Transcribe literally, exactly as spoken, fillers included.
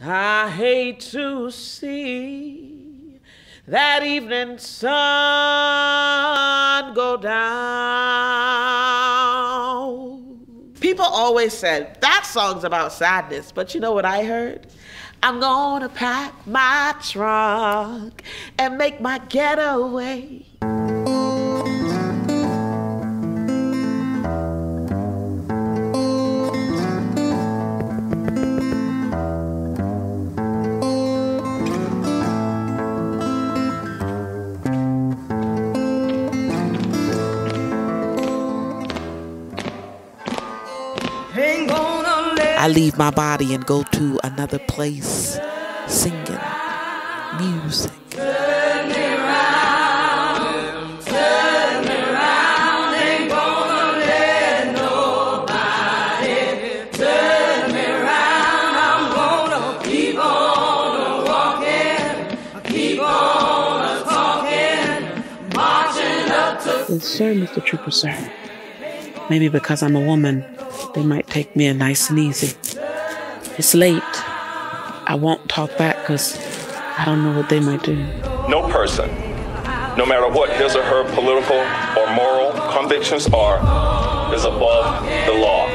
I hate to see that evening sun go down. People always said, that song's about sadness, but you know what I heard? I'm gonna pack my trunk and make my getaway. I leave my body and go to another place, singing, music. Turn me round, turn me round, ain't gonna let nobody. Turn me round, I'm gonna keep on walking, keep on talking, marching up to... And sir, Mister Trooper, sir, maybe because I'm a woman, they might take me in nice and easy. It's late. I won't talk back because I don't know what they might do. No person, no matter what his or her political or moral convictions are, is above the law.